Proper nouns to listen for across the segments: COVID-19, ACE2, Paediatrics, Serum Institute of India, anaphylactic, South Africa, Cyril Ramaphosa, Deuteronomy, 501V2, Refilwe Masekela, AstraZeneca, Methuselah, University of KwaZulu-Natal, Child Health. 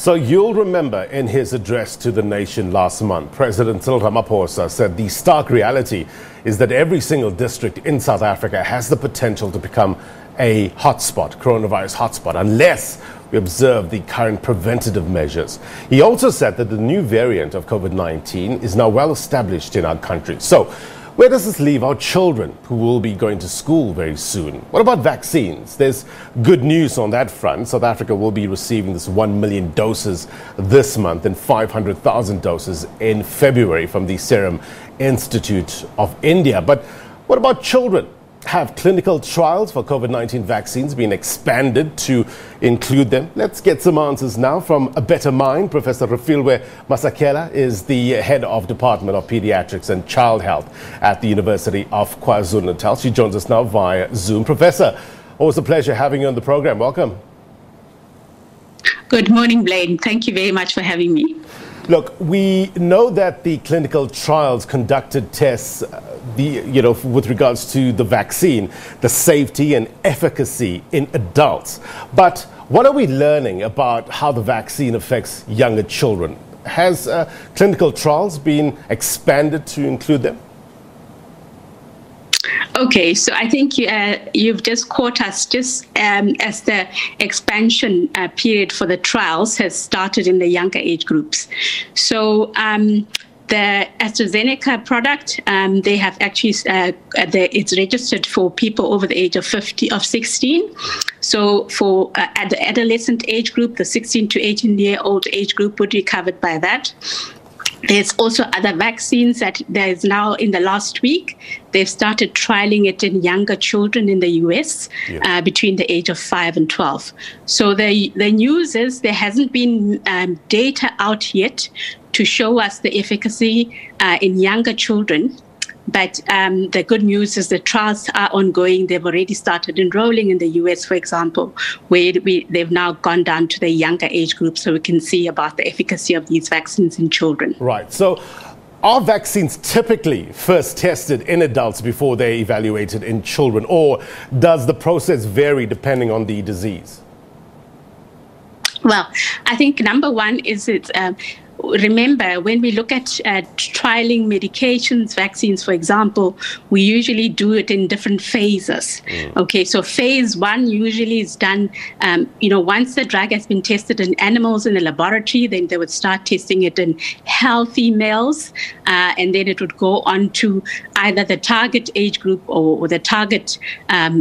So you'll remember in his address to the nation last month, President Cyril Ramaphosa said the stark reality is that every single district in South Africa has the potential to become a hotspot, coronavirus hotspot, unless we observe the current preventative measures. He also said that the new variant of COVID-19 is now well established in our country. So where does this leave our children who will be going to school very soon? What about vaccines? There's good news on that front. South Africa will be receiving this 1 million doses this month and 500,000 doses in February from the Serum Institute of India. But what about children? Have clinical trials for COVID-19 vaccines been expanded to include them? Let's get some answers now from A Better Mind. Professor Refilwe Masekela is the head of Department of Pediatrics and Child Health at the University of KwaZulu-Natal. She joins us now via Zoom. Professor, always a pleasure having you on the program. Welcome. Good morning, Blaine. Thank you very much for having me. Look, we know that the clinical trials conducted tests, with regards to the vaccine, the safety and efficacy in adults. But what are we learning about how the vaccine affects younger children? Has clinical trials been expanded to include them? Okay, so I think you've just caught us just as the expansion period for the trials has started in the younger age groups. So the AstraZeneca product, they have actually, it's registered for people over the age of 16. So for at the adolescent age group, the 16 to 18-year-old age group would be covered by that. There's also other vaccines that there is now in the last week. They've started trialing it in younger children in the US, between the age of 5 and 12. So the news is there hasn't been data out yet to show us the efficacy in younger children. But the good news is the trials are ongoing. They've already started enrolling in the US, for example, where they've now gone down to the younger age group so we can see about the efficacy of these vaccines in children. Right. So are vaccines typically first tested in adults before they're evaluated in children, or does the process vary depending on the disease? Well, I think number one is it's... remember, when we look at trialing medications, vaccines, for example, we usually do it in different phases. Okay, so phase 1 usually is done, once the drug has been tested in animals in the laboratory, then they would start testing it in healthy males, and then it would go on to either the target age group or the target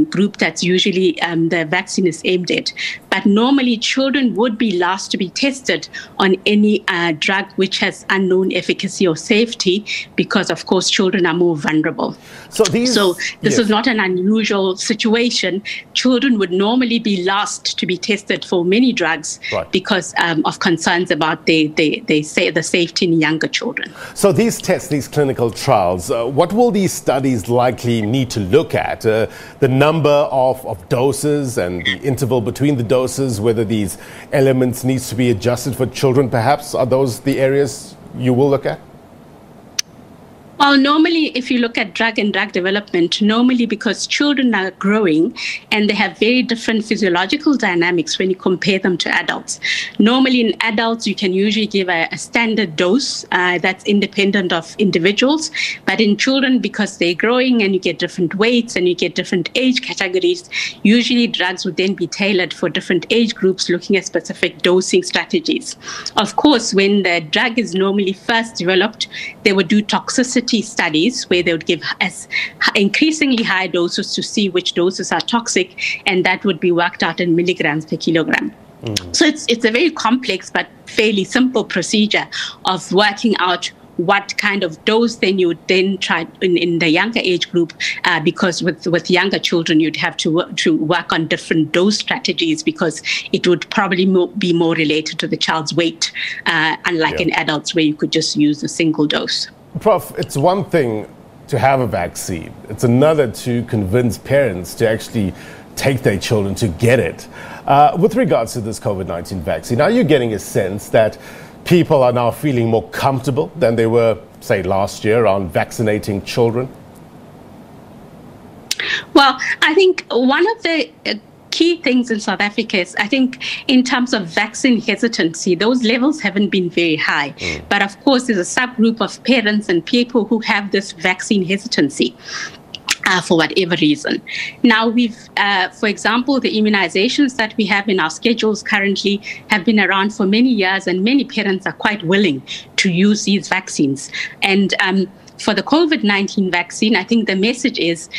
group that's usually the vaccine is aimed at. But normally, children would be last to be tested on any drug which has unknown efficacy or safety, because of course children are more vulnerable. So this is not an unusual situation. Children would normally be last to be tested for many drugs, right, because of concerns about the safety in younger children. So these tests, these clinical trials, what will these studies likely need to look at? The number of doses and the interval between the doses, whether these elements needs to be adjusted for children perhaps? Are those the areas you will look at? Well, normally, if you look at drug and drug development, normally because children are growing and they have very different physiological dynamics when you compare them to adults. Normally in adults, you can usually give a standard dose that's independent of individuals. But in children, because they're growing and you get different weights and you get different age categories, usually drugs would then be tailored for different age groups, looking at specific dosing strategies. Of course, when the drug is normally first developed, they would do toxicity studies where they would give us increasingly high doses to see which doses are toxic, and that would be worked out in milligrams per kilogram. So it's a very complex but fairly simple procedure of working out what kind of dose then you would then try in the younger age group, because with younger children you'd have to work on different dose strategies, because it would probably be more related to the child's weight, unlike in adults where you could just use a single dose. Prof, it's one thing to have a vaccine. It's another to convince parents to actually take their children to get it. With regards to this COVID-19 vaccine, are you getting a sense that people are now feeling more comfortable than they were, say, last year around vaccinating children? Well, I think one of the key things in South Africa is, I think, in terms of vaccine hesitancy, those levels haven't been very high. But of course, there's a subgroup of parents and people who have this vaccine hesitancy. For whatever reason. Now, we've, for example, the immunizations that we have in our schedules currently have been around for many years, and many parents are quite willing to use these vaccines. And for the COVID-19 vaccine, I think the message is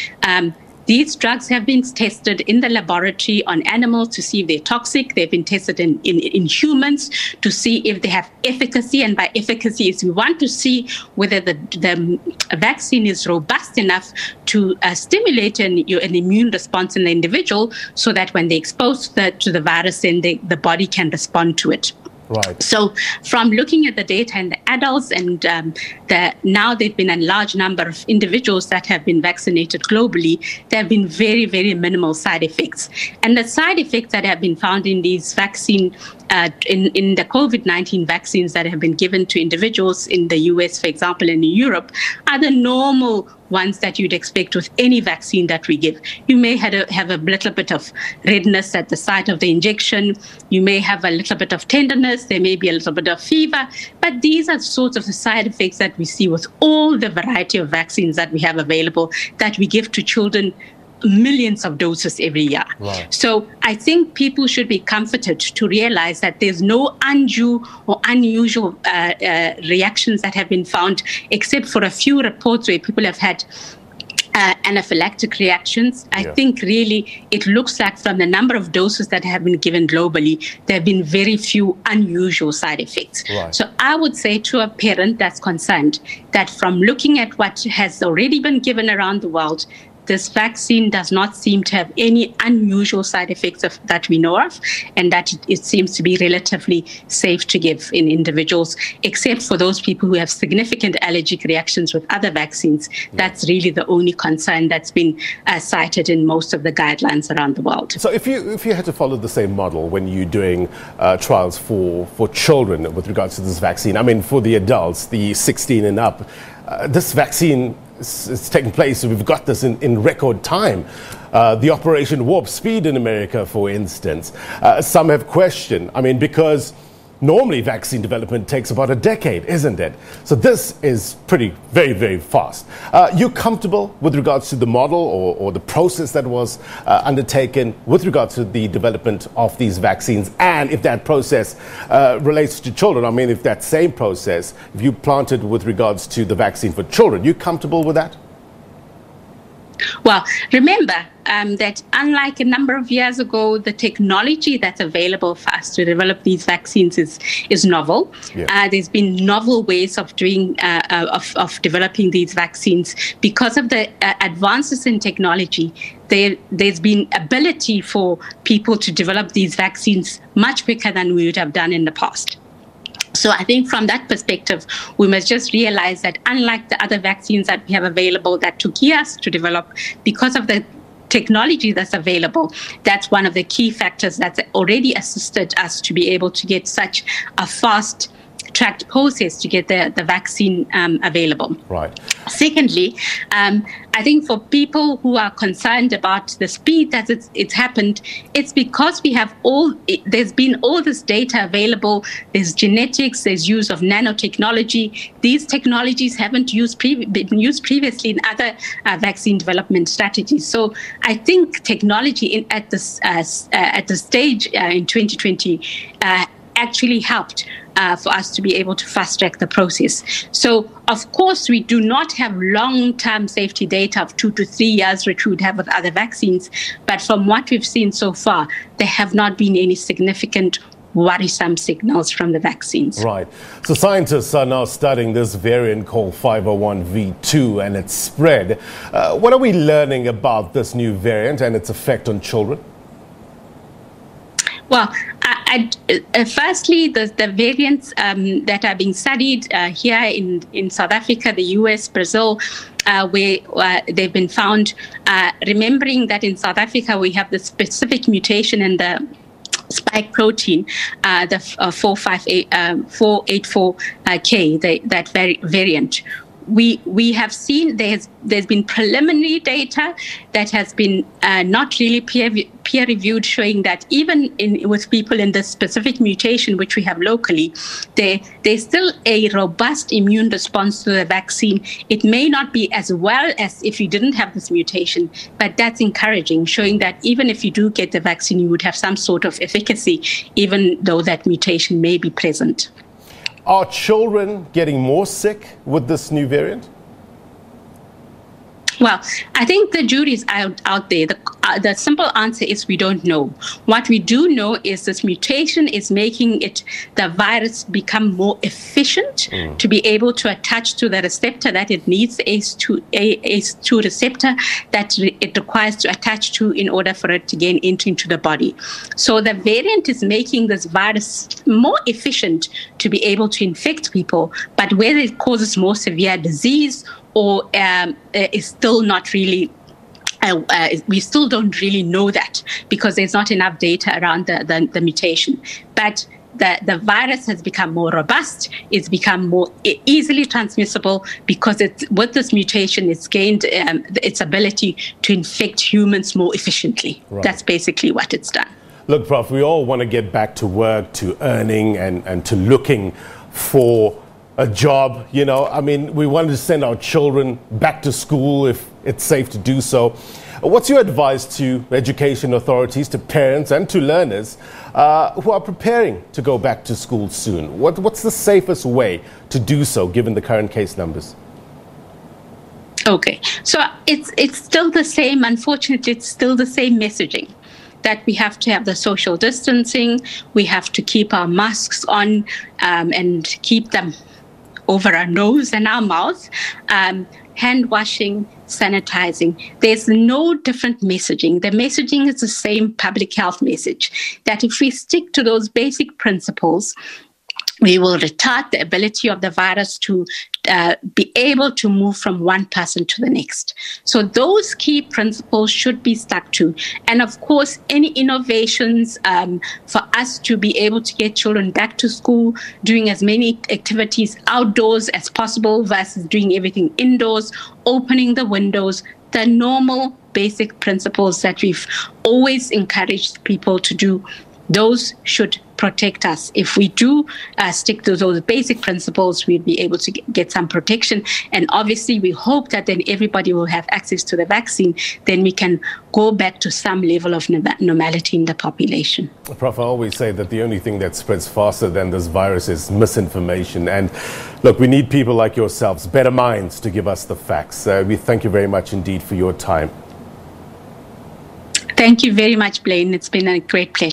these drugs have been tested in the laboratory on animals to see if they're toxic. They've been tested in humans to see if they have efficacy. And by efficacy, is we want to see whether the vaccine is robust enough to stimulate an immune response in the individual so that when they're exposed to the virus, then the body can respond to it. Right. So from looking at the data in the adults, and now there have been a large number of individuals that have been vaccinated globally, there have been very, very minimal side effects. And the side effects that have been found in these vaccine, in the COVID-19 vaccines that have been given to individuals in the US, for example, and in Europe, are the normal ones that you'd expect with any vaccine that we give. You may have a little bit of redness at the site of the injection. You may have a little bit of tenderness. There may be a little bit of fever. But these are the sorts of the side effects that we see with all the variety of vaccines that we have available that we give to children, millions of doses every year. Wow. So I think people should be comforted to realize that there's no undue or unusual reactions that have been found, except for a few reports where people have had anaphylactic reactions. I think really it looks like from the number of doses that have been given globally, there have been very few unusual side effects. Right. So I would say to a parent that's concerned that from looking at what has already been given around the world, this vaccine does not seem to have any unusual side effects that we know of, and that it seems to be relatively safe to give in individuals, except for those people who have significant allergic reactions with other vaccines. That's really the only concern that's been cited in most of the guidelines around the world. So if you had to follow the same model when you're doing trials for children with regards to this vaccine, I mean, for the adults, the 16 and up, this vaccine, it's taking place. We've got this in record time. The Operation Warp Speed in America, for instance, some have questioned. I mean, because normally vaccine development takes about a decade, isn't it? So this is very, very fast. You're comfortable with regards to the model or the process that was undertaken with regards to the development of these vaccines, and if that process relates to children? I mean, if that same process, if you planted with regards to the vaccine for children, you're comfortable with that? Well, remember that unlike a number of years ago, the technology that's available for us to develop these vaccines is novel. Yeah. There's been novel ways of doing of developing these vaccines. Because of the advances in technology, there's been ability for people to develop these vaccines much quicker than we would have done in the past. So I think from that perspective, we must just realize that unlike the other vaccines that we have available that took years to develop, because of the technology that's available, that's one of the key factors that's already assisted us to be able to get such a fast tracked process to get the vaccine available. Right. Secondly, I think for people who are concerned about the speed that it's happened, it's because we have there's been all this data available. There's genetics, there's use of nanotechnology. These technologies haven't been used previously in other vaccine development strategies. So I think technology at this stage in 2020 actually helped for us to be able to fast-track the process. So, of course, we do not have long-term safety data of 2 to 3 years, which we would have with other vaccines. But from what we've seen so far, there have not been any significant worrisome signals from the vaccines. Right. So scientists are now studying this variant called 501V2 and its spread. What are we learning about this new variant and its effect on children? Well, firstly, the variants that are being studied here in South Africa, the US, Brazil, where they've been found, remembering that in South Africa we have the specific mutation in the spike protein, the 484K, that variant, we have seen there's been preliminary data that has been not really peer-reviewed, showing that even with people in this specific mutation, which we have locally, there's still a robust immune response to the vaccine. It may not be as well as if you didn't have this mutation, but that's encouraging, showing that even if you do get the vaccine, you would have some sort of efficacy, even though that mutation may be present. Are children getting more sick with this new variant? Well, I think the jury's out there. The simple answer is we don't know. What we do know is this mutation is making the virus become more efficient to be able to attach to the receptor that it needs, the ACE2 receptor that it requires to attach to in order for it to gain entry into the body. So the variant is making this virus more efficient to be able to infect people, but whether it causes more severe disease or is still not really, we still don't really know that, because there's not enough data around the mutation. But the virus has become more robust, it's become more easily transmissible, because with this mutation, it's gained its ability to infect humans more efficiently. Right. That's basically what it's done. Look, Prof, we all want to get back to work, to earning, and to looking for a job, you know. I mean, we wanted to send our children back to school if it's safe to do so. What's your advice to education authorities, to parents and to learners who are preparing to go back to school soon? What's the safest way to do so given the current case numbers? Okay, so it's still the same, unfortunately, it's still the same messaging, that we have to have the social distancing, we have to keep our masks on and keep them over our nose and our mouth, hand washing, sanitizing. There's no different messaging. The messaging is the same public health message, that if we stick to those basic principles, we will retard the ability of the virus to be able to move from one person to the next. So those key principles should be stuck to. And of course, any innovations for us to be able to get children back to school, doing as many activities outdoors as possible versus doing everything indoors, opening the windows, the normal basic principles that we've always encouraged people to do, those should protect us. If we do stick to those basic principles, we'd be able to get some protection. And obviously, we hope that then everybody will have access to the vaccine. Then we can go back to some level of normality in the population. Prof, I always say that the only thing that spreads faster than this virus is misinformation. And look, we need people like yourselves, better minds, to give us the facts. We thank you very much indeed for your time. Thank you very much, Blaine. It's been a great pleasure.